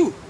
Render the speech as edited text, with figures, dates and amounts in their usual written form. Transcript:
you.